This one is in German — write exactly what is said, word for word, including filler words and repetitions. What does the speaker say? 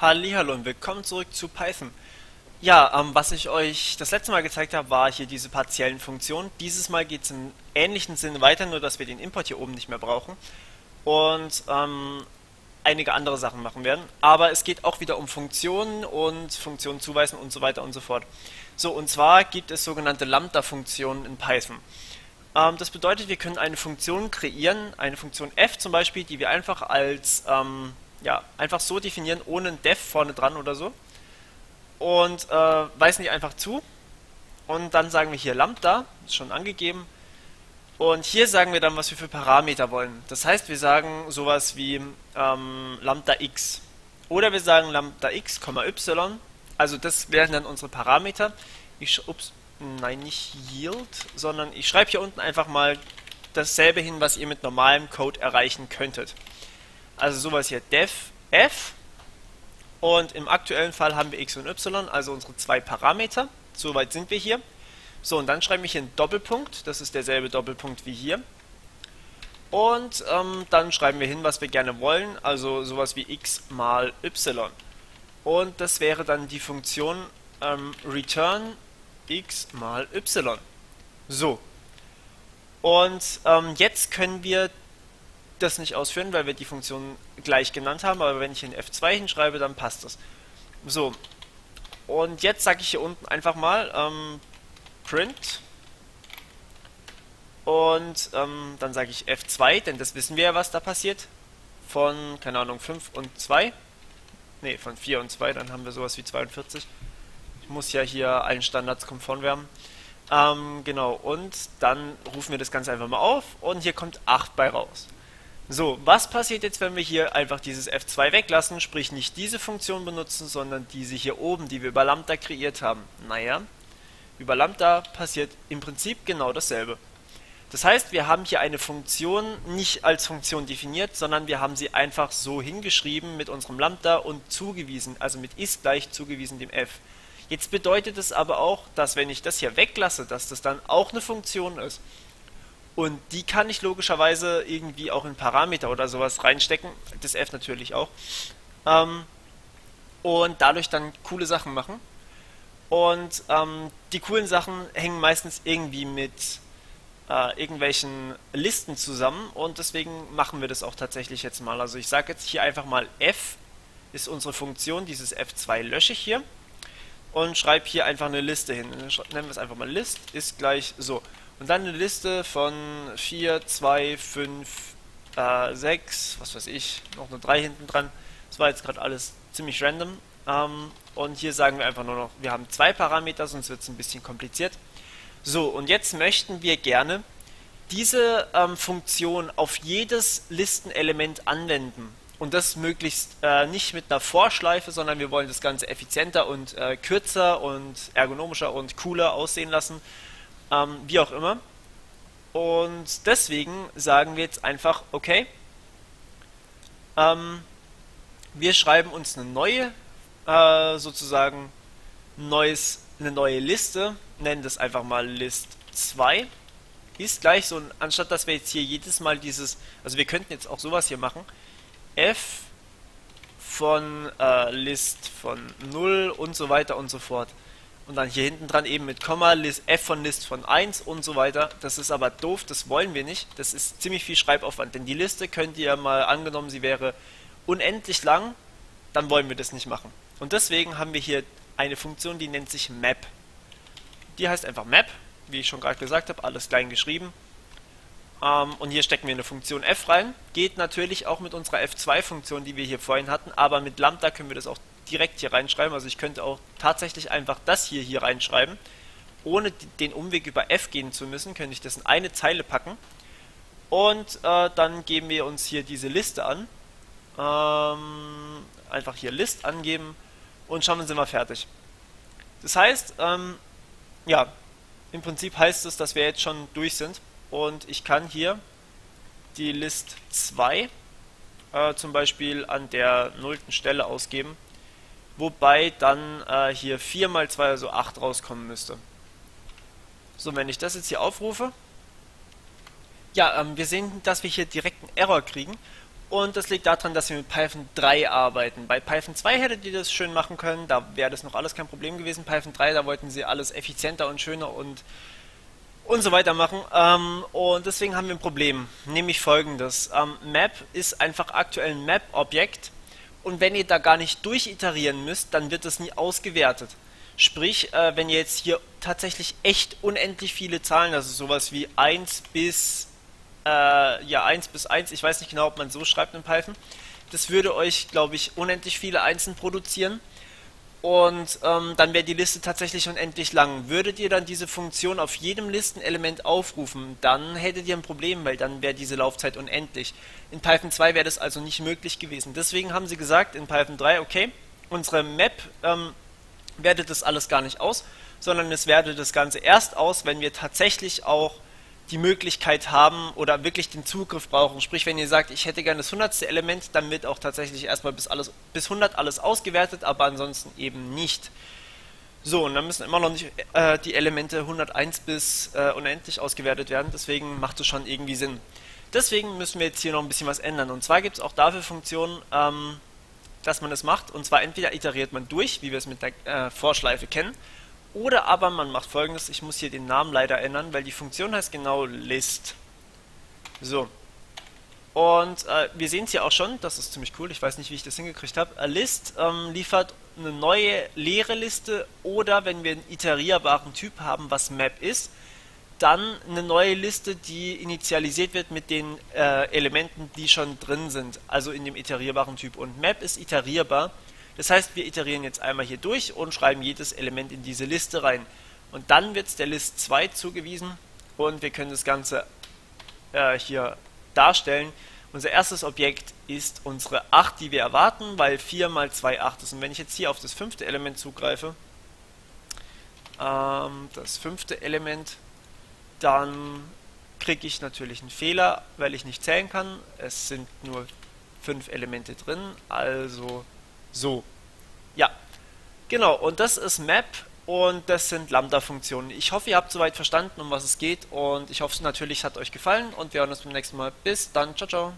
Hallihallo und willkommen zurück zu Python. Ja, ähm, was ich euch das letzte Mal gezeigt habe, war hier diese partiellen Funktionen. Dieses Mal geht es im ähnlichen Sinne weiter, nur dass wir den Import hier oben nicht mehr brauchen und ähm, einige andere Sachen machen werden. Aber es geht auch wieder um Funktionen und Funktionen zuweisen und so weiter und so fort. So, und zwar gibt es sogenannte Lambda-Funktionen in Python. Ähm, das bedeutet, wir können eine Funktion kreieren, eine Funktion f zum Beispiel, die wir einfach als... Ähm, Ja, einfach so definieren, ohne ein def vorne dran oder so. Und äh, weisen die einfach zu. Und dann sagen wir hier Lambda, ist schon angegeben. Und hier sagen wir dann, was wir für Parameter wollen. Das heißt, wir sagen sowas wie ähm, Lambda x. Oder wir sagen Lambda x, y. Also das wären dann unsere Parameter. Ich, ups, nein, nicht yield, sondern ich schreibe hier unten einfach mal dasselbe hin, was ihr mit normalem Code erreichen könntet. Also sowas hier, def f, und im aktuellen Fall haben wir x und y, also unsere zwei Parameter. Soweit sind wir hier. So, und dann schreibe ich hier einen Doppelpunkt, das ist derselbe Doppelpunkt wie hier. Und ähm, dann schreiben wir hin, was wir gerne wollen, also sowas wie x mal y. Und das wäre dann die Funktion ähm, return x mal y. So. Und ähm, jetzt können wir das nicht ausführen, weil wir die Funktion gleich genannt haben, aber wenn ich in F zwei hinschreibe, dann passt das. So, und jetzt sage ich hier unten einfach mal ähm, print und ähm, dann sage ich F zwei, denn das wissen wir ja, was da passiert, von, keine Ahnung, fünf und zwei, ne, von vier und zwei, dann haben wir sowas wie zweiundvierzig. Ich muss ja hier allen Standards konform werden. Ähm, genau, und dann rufen wir das Ganze einfach mal auf und hier kommt acht bei raus. So, was passiert jetzt, wenn wir hier einfach dieses F zwei weglassen, sprich nicht diese Funktion benutzen, sondern diese hier oben, die wir über Lambda kreiert haben? Naja, über Lambda passiert im Prinzip genau dasselbe. Das heißt, wir haben hier eine Funktion nicht als Funktion definiert, sondern wir haben sie einfach so hingeschrieben mit unserem Lambda und zugewiesen, also mit ist gleich zugewiesen dem f. Jetzt bedeutet es aber auch, dass wenn ich das hier weglasse, dass das dann auch eine Funktion ist. Und die kann ich logischerweise irgendwie auch in Parameter oder sowas reinstecken, das f natürlich auch, ähm, und dadurch dann coole Sachen machen. Und ähm, die coolen Sachen hängen meistens irgendwie mit äh, irgendwelchen Listen zusammen und deswegen machen wir das auch tatsächlich jetzt mal. Also ich sage jetzt hier einfach mal f ist unsere Funktion, dieses f zwei lösche ich hier und schreibe hier einfach eine Liste hin. Nennen wir es einfach mal List ist gleich so. Und dann eine Liste von vier, zwei, fünf, sechs, was weiß ich, noch eine drei hinten dran. Das war jetzt gerade alles ziemlich random. Ähm, und hier sagen wir einfach nur noch, wir haben zwei Parameter, sonst wird es ein bisschen kompliziert. So, und jetzt möchten wir gerne diese ähm, Funktion auf jedes Listenelement anwenden. Und das möglichst äh, nicht mit einer Vorschleife, sondern wir wollen das Ganze effizienter und äh, kürzer und ergonomischer und cooler aussehen lassen. Ähm, wie auch immer. Und deswegen sagen wir jetzt einfach, okay, ähm, wir schreiben uns eine neue, äh, sozusagen, neues, eine neue Liste, nennen das einfach mal List zwei, ist gleich so, anstatt dass wir jetzt hier jedes Mal dieses, also wir könnten jetzt auch sowas hier machen, f von äh, List von null und so weiter und so fort. Und dann hier hinten dran eben mit Komma, List, f von List von eins und so weiter. Das ist aber doof, das wollen wir nicht. Das ist ziemlich viel Schreibaufwand, denn die Liste könnt ihr mal, angenommen sie wäre unendlich lang, dann wollen wir das nicht machen. Und deswegen haben wir hier eine Funktion, die nennt sich Map. Die heißt einfach Map, wie ich schon gerade gesagt habe, alles klein geschrieben. Ähm, und hier stecken wir eine Funktion f rein. Geht natürlich auch mit unserer F zwei-Funktion, die wir hier vorhin hatten, aber mit Lambda können wir das auch direkt hier reinschreiben, also ich könnte auch tatsächlich einfach das hier hier reinschreiben, ohne den Umweg über f gehen zu müssen, könnte ich das in eine Zeile packen und äh, dann geben wir uns hier diese Liste an, ähm, einfach hier List angeben und schon sind wir fertig. Das heißt, ähm, ja, im Prinzip heißt es, dass wir jetzt schon durch sind und ich kann hier die List zwei äh, zum Beispiel an der nullten Stelle ausgeben, wobei dann äh, hier vier mal zwei, also acht rauskommen müsste. So, wenn ich das jetzt hier aufrufe, ja, ähm, wir sehen, dass wir hier direkt einen Error kriegen Und das liegt daran, dass wir mit Python drei arbeiten. Bei Python zwei hättet ihr das schön machen können, da wäre das noch alles kein Problem gewesen. Python drei, da wollten sie alles effizienter und schöner und, und so weiter machen. Ähm, und deswegen haben wir ein Problem, nämlich folgendes. Ähm, Map ist einfach aktuell ein Map-Objekt und wenn ihr da gar nicht durchiterieren müsst, dann wird das nie ausgewertet. Sprich, äh, wenn ihr jetzt hier tatsächlich echt unendlich viele Zahlen, also sowas wie eins bis... Äh, ja, eins bis eins, ich weiß nicht genau, ob man so schreibt in Python. Das würde euch, glaube ich, unendlich viele Einsen produzieren. Und ähm, dann wäre die Liste tatsächlich unendlich lang. Würdet ihr dann diese Funktion auf jedem Listenelement aufrufen, dann hättet ihr ein Problem, weil dann wäre diese Laufzeit unendlich. In Python zwei wäre das also nicht möglich gewesen. Deswegen haben sie gesagt in Python drei, okay, unsere Map ähm, wertet das alles gar nicht aus, sondern es wertet das Ganze erst aus, wenn wir tatsächlich auch die Möglichkeit haben oder wirklich den Zugriff brauchen. Sprich, wenn ihr sagt, ich hätte gerne das hundertste Element, dann wird auch tatsächlich erstmal bis, alles, bis hundert alles ausgewertet, aber ansonsten eben nicht. So, und dann müssen immer noch nicht äh, die Elemente hunderteins bis äh, unendlich ausgewertet werden, deswegen macht es schon irgendwie Sinn. Deswegen müssen wir jetzt hier noch ein bisschen was ändern. Und zwar gibt es auch dafür Funktionen, ähm, dass man das macht. Und zwar entweder iteriert man durch, wie wir es mit der äh, Vorschleife kennen, oder aber man macht folgendes, ich muss hier den Namen leider ändern, weil die Funktion heißt genau List. So. Und äh, wir sehen es hier auch schon, das ist ziemlich cool, ich weiß nicht, wie ich das hingekriegt habe. Äh, List ähm, liefert eine neue leere Liste oder wenn wir einen iterierbaren Typ haben, was Map ist, dann eine neue Liste, die initialisiert wird mit den äh, Elementen, die schon drin sind, also in dem iterierbaren Typ. Und Map ist iterierbar. Das heißt, wir iterieren jetzt einmal hier durch und schreiben jedes Element in diese Liste rein. Und dann wird es der List zwei zugewiesen und wir können das Ganze äh, hier darstellen. Unser erstes Objekt ist unsere acht, die wir erwarten, weil vier mal zwei acht ist. Und wenn ich jetzt hier auf das fünfte Element zugreife, ähm, das fünfte Element, dann kriege ich natürlich einen Fehler, weil ich nicht zählen kann. Es sind nur fünf Elemente drin, also... So, ja, genau, und das ist Map und das sind Lambda-Funktionen. Ich hoffe, ihr habt soweit verstanden, um was es geht und ich hoffe, natürlich hat euch gefallen und wir hören uns beim nächsten Mal. Bis dann, ciao, ciao.